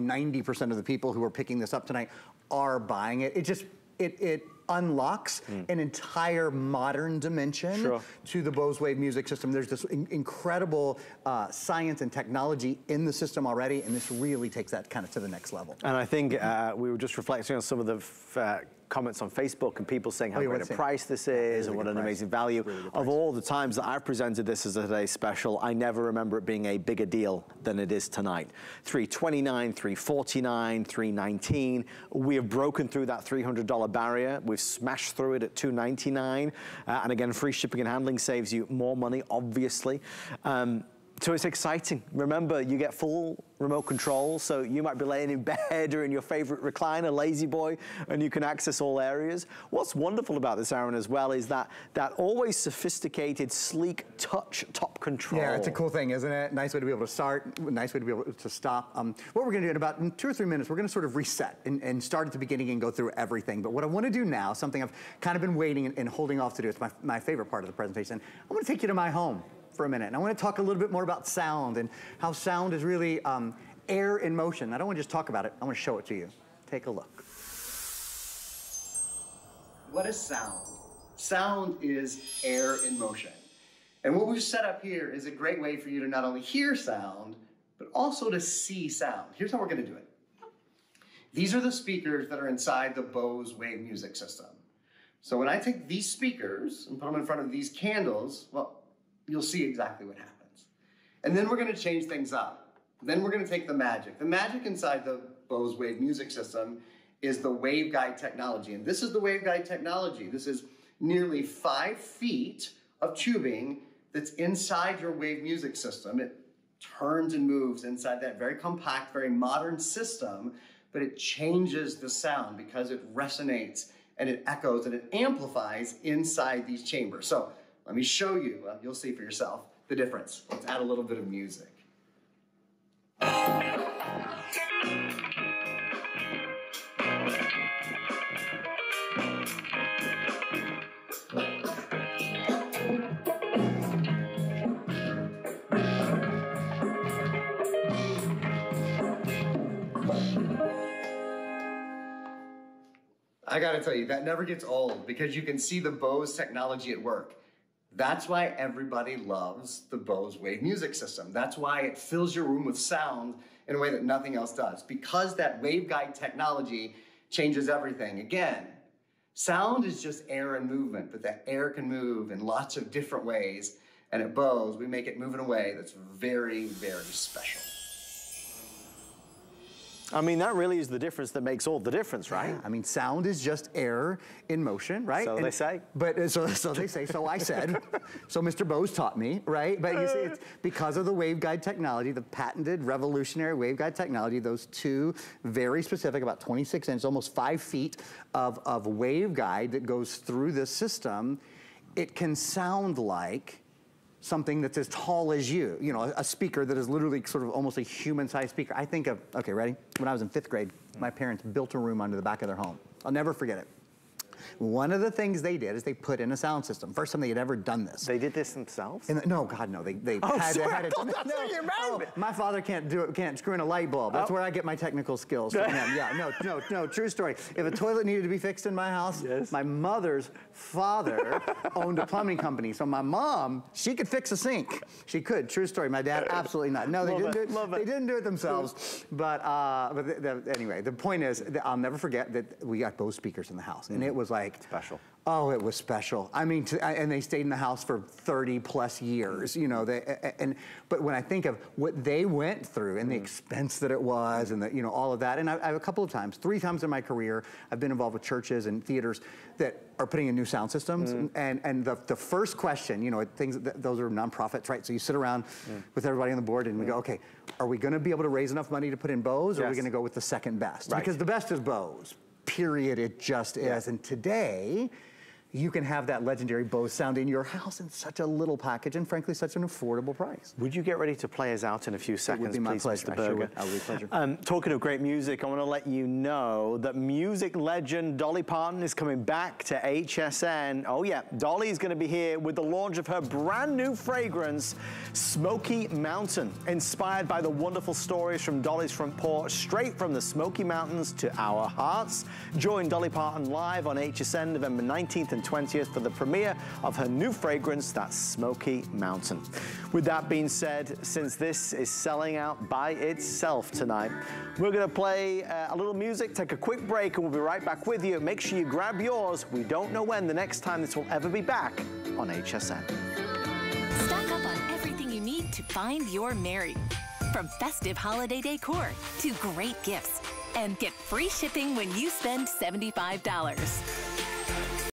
90% of the people who are picking this up tonight are buying it. It just, it unlocks an entire modern dimension to the Bose Wave Music System. There's this incredible science and technology in the system already, and this really takes that kind of to the next level. And I think we were just reflecting on some of the comments on Facebook and people saying how great a price this is and what an amazing value. Of all the times that I've presented this as a today's special, I never remember it being a bigger deal than it is tonight. $329, $349, $319. We have broken through that $300 barrier. We've smashed through it at $299. And again, free shipping and handling saves you more money, obviously. So it's exciting. Remember, you get full remote control, so you might be laying in bed or in your favorite recliner, lazy boy, and you can access all areas. What's wonderful about this, Aaron, as well, is that always sophisticated, sleek touch top control. Yeah, it's a cool thing, isn't it? Nice way to be able to start, nice way to be able to stop. What we're gonna do in about 2 or 3 minutes, we're gonna sort of reset and start at the beginning and go through everything. But what I wanna do now, something I've kind of been waiting and holding off to do, it's my favorite part of the presentation, I wanna take you to my home for a minute. And I want to talk a little bit more about sound and how sound is really air in motion. I don't want to just talk about it. I want to show it to you. Take a look. What is sound? Sound is air in motion. And what we've set up here is a great way for you to not only hear sound, but also to see sound. Here's how we're going to do it. These are the speakers that are inside the Bose Wave Music System. So when I take these speakers and put them in front of these candles, well, you'll see exactly what happens. And then we're gonna change things up. Then we're gonna take the magic. The magic inside the Bose Wave Music System is the waveguide technology. And this is the waveguide technology. This is nearly 5 feet of tubing that's inside your Wave Music System. It turns and moves inside that very compact, very modern system, but it changes the sound because it resonates and it echoes and it amplifies inside these chambers. So, let me show you, you'll see for yourself, the difference. Let's add a little bit of music. I gotta tell you, that never gets old because you can see the Bose technology at work. That's why everybody loves the Bose Wave Music System. That's why it fills your room with sound in a way that nothing else does, because that waveguide technology changes everything. Again, sound is just air and movement, but that air can move in lots of different ways. And at Bose, we make it move in a way that's very, very special. I mean, that really is the difference that makes all the difference, right? Yeah. I mean, sound is just air in motion, right? So and they say. But so they say, so I said. So Mr. Bose taught me, right? But you see, it's because of the waveguide technology, the patented revolutionary waveguide technology, those two very specific, about 26 inches, almost 5 feet of waveguide that goes through this system, it can sound like something that's as tall as you. You know, a speaker that is literally sort of almost a human-sized speaker. I think of, okay, ready? When I was in 5th grade, my parents built a room under the back of their home. I'll never forget it. One of the things they did is they put in a sound system. First time they had ever done this. They did this themselves? No, God, no. My father can't screw in a light bulb. That's where I get my technical skills from him. Yeah, no, true story. If a toilet needed to be fixed in my house, my mother's father owned a plumbing company. So my mom, she could fix a sink. She could, true story. My dad, absolutely not. No, they didn't do it themselves. But anyway, the point is, I'll never forget that we got Bose speakers in the house. And it was like special. Oh, it was special. I mean, and they stayed in the house for 30 plus years, you know, but when I think of what they went through and the expense that it was and the, you know, all of that, and I have a couple of times, 3 times in my career, I've been involved with churches and theaters that are putting in new sound systems. And the first question, you know, those are nonprofits, right? So you sit around with everybody on the board and we go, okay, are we going to be able to raise enough money to put in Bose or are we going to go with the second best? Right. Because the best is Bose. Period, it just is. And today, you can have that legendary Bose sound in your house in such a little package and frankly such an affordable price. Would you get ready to play us out in a few seconds, please, Mr. Berger? It would be my pleasure. I sure would. It would be a pleasure. Talking of great music, I want to let you know that music legend Dolly Parton is coming back to HSN. Oh yeah, Dolly's going to be here with the launch of her brand new fragrance, Smoky Mountain, inspired by the wonderful stories from Dolly's front porch, straight from the Smoky Mountains to our hearts. Join Dolly Parton live on HSN November 19th and 20th for the premiere of her new fragrance, that's Smoky Mountain. With that being said, since this is selling out by itself tonight, we're going to play a little music, take a quick break, and we'll be right back with you. Make sure you grab yours. We don't know when the next time this will ever be back on HSN. Stock up on everything you need to find your Mary. From festive holiday decor to great gifts. And get free shipping when you spend $75.